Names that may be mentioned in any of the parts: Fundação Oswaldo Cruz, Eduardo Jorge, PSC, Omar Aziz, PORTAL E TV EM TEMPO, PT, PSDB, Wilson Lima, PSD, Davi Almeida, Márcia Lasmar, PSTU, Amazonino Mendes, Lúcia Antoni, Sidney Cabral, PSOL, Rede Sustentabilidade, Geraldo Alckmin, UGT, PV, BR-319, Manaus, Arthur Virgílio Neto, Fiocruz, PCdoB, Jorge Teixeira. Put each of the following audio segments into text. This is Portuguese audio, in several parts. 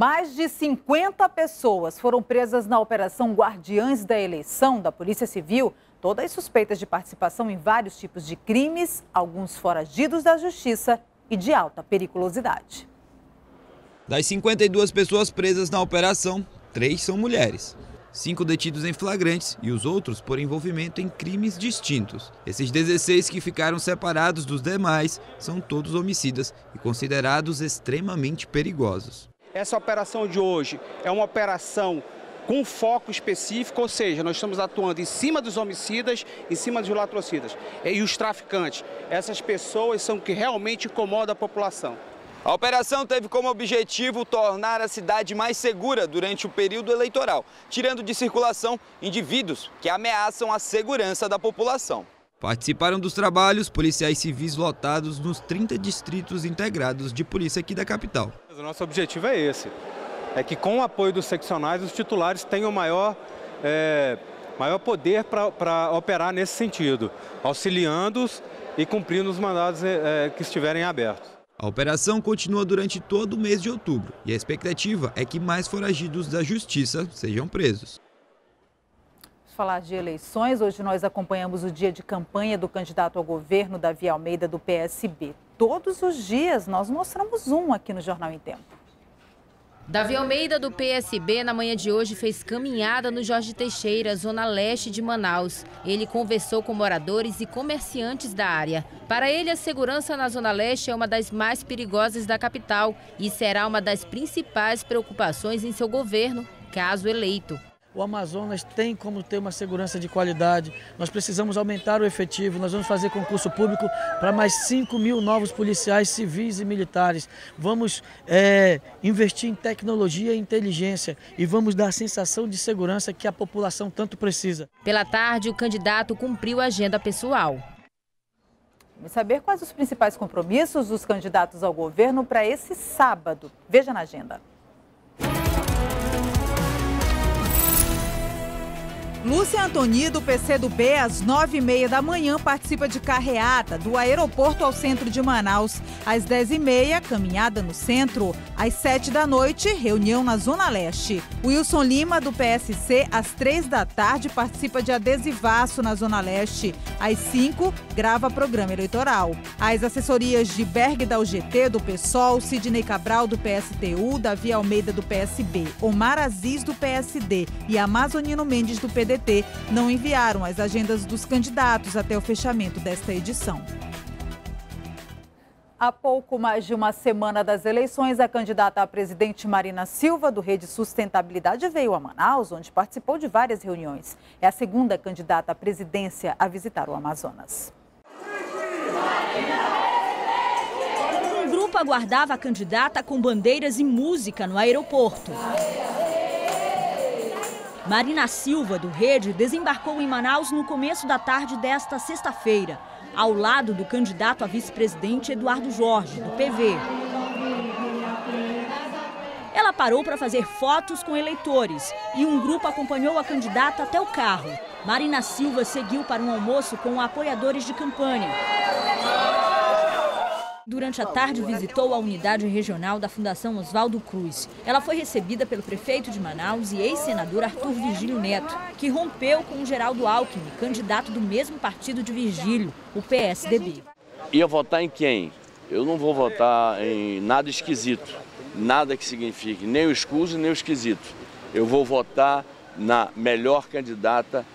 Mais de 50 pessoas foram presas na Operação Guardiães da Eleição da Polícia Civil, todas suspeitas de participação em vários tipos de crimes, alguns foragidos da justiça e de alta periculosidade. Das 52 pessoas presas na operação, 3 são mulheres. 5 detidos em flagrantes e os outros por envolvimento em crimes distintos. Esses 16 que ficaram separados dos demais são todos homicidas e considerados extremamente perigosos. Essa operação de hoje é uma operação com foco específico, ou seja, nós estamos atuando em cima dos homicidas, em cima dos latrocidas e os traficantes. Essas pessoas são que realmente incomodam a população. A operação teve como objetivo tornar a cidade mais segura durante o período eleitoral, tirando de circulação indivíduos que ameaçam a segurança da população. Participaram dos trabalhos policiais civis lotados nos 30 distritos integrados de polícia aqui da capital. O nosso objetivo é esse, é que com o apoio dos seccionais os titulares tenham maior poder para operar nesse sentido, auxiliando-os e cumprindo os mandados que estiverem abertos. A operação continua durante todo o mês de outubro e a expectativa é que mais foragidos da justiça sejam presos. Falar de eleições, hoje nós acompanhamos o dia de campanha do candidato ao governo, Davi Almeida, do PSB. Todos os dias nós mostramos um aqui no Jornal em Tempo. Davi Almeida, do PSB, na manhã de hoje fez caminhada no Jorge Teixeira, zona leste de Manaus. Ele conversou com moradores e comerciantes da área. Para ele, a segurança na zona leste é uma das mais perigosas da capital e será uma das principais preocupações em seu governo, caso eleito. O Amazonas tem como ter uma segurança de qualidade, nós precisamos aumentar o efetivo, nós vamos fazer concurso público para mais 5.000 novos policiais civis e militares. Vamos investir em tecnologia e inteligência e vamos dar a sensação de segurança que a população tanto precisa. Pela tarde, o candidato cumpriu a agenda pessoal. Vamos saber quais os principais compromissos dos candidatos ao governo para esse sábado. Veja na agenda. Lúcia Antoni, do PCdoB, às 9h30 da manhã, participa de carreata do aeroporto ao centro de Manaus. Às 10h30, caminhada no centro. Às 7 da noite, reunião na Zona Leste. Wilson Lima, do PSC, às 3 da tarde, participa de adesivaço na Zona Leste. Às 5, grava programa eleitoral. As assessorias de Berg, da UGT, do PSOL, Sidney Cabral, do PSTU, Davi Almeida, do PSB, Omar Aziz, do PSD e Amazonino Mendes, do PD, não enviaram as agendas dos candidatos até o fechamento desta edição. Há pouco mais de uma semana das eleições, a candidata a presidente Marina Silva, do Rede Sustentabilidade, veio a Manaus, onde participou de várias reuniões. É a segunda candidata à presidência a visitar o Amazonas. Um grupo aguardava a candidata com bandeiras e música no aeroporto. Marina Silva, do Rede, desembarcou em Manaus no começo da tarde desta sexta-feira, ao lado do candidato a vice-presidente Eduardo Jorge, do PV. Ela parou para fazer fotos com eleitores e um grupo acompanhou a candidata até o carro. Marina Silva seguiu para um almoço com apoiadores de campanha. Durante a tarde, visitou a unidade regional da Fundação Oswaldo Cruz. Ela foi recebida pelo prefeito de Manaus e ex-senador Arthur Virgílio Neto, que rompeu com o Geraldo Alckmin, candidato do mesmo partido de Virgílio, o PSDB. Ia votar em quem? Eu não vou votar em nada esquisito, nada que signifique nem o escuso nem o esquisito. Eu vou votar na melhor candidata,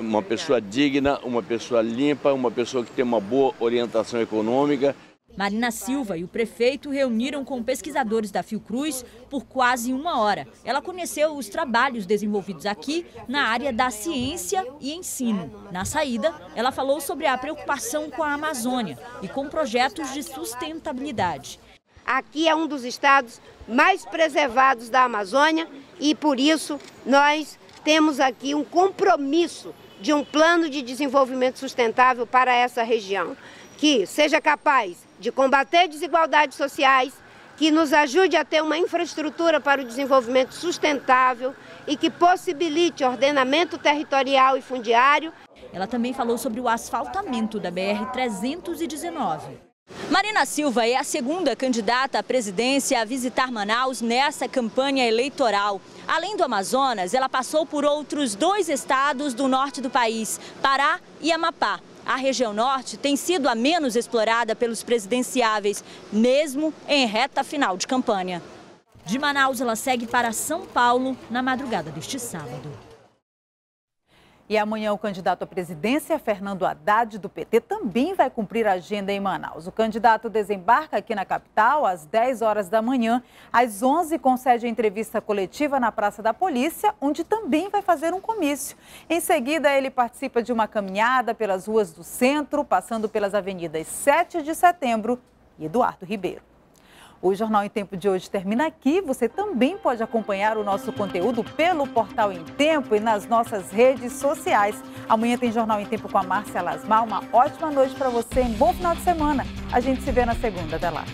uma pessoa digna, uma pessoa limpa, uma pessoa que tem uma boa orientação econômica. Marina Silva e o prefeito reuniram com pesquisadores da Fiocruz por quase uma hora. Ela conheceu os trabalhos desenvolvidos aqui na área da ciência e ensino. Na saída, ela falou sobre a preocupação com a Amazônia e com projetos de sustentabilidade. Aqui é um dos estados mais preservados da Amazônia e, por isso, nós temos aqui um compromisso de um plano de desenvolvimento sustentável para essa região, que seja capaz de combater desigualdades sociais, que nos ajude a ter uma infraestrutura para o desenvolvimento sustentável e que possibilite ordenamento territorial e fundiário. Ela também falou sobre o asfaltamento da BR-319. Marina Silva é a segunda candidata à presidência a visitar Manaus nessa campanha eleitoral. Além do Amazonas, ela passou por outros dois estados do norte do país, Pará e Amapá. A região norte tem sido a menos explorada pelos presidenciáveis, mesmo em reta final de campanha. De Manaus, ela segue para São Paulo na madrugada deste sábado. E amanhã o candidato à presidência, Fernando Haddad, do PT, também vai cumprir a agenda em Manaus. O candidato desembarca aqui na capital às 10 horas da manhã. Às 11, concede a entrevista coletiva na Praça da Polícia, onde também vai fazer um comício. Em seguida, ele participa de uma caminhada pelas ruas do centro, passando pelas avenidas 7 de Setembro e Eduardo Ribeiro. O Jornal em Tempo de hoje termina aqui. Você também pode acompanhar o nosso conteúdo pelo portal Em Tempo e nas nossas redes sociais. Amanhã tem Jornal em Tempo com a Márcia Lasmar. Uma ótima noite para você, um bom final de semana. A gente se vê na segunda, até lá.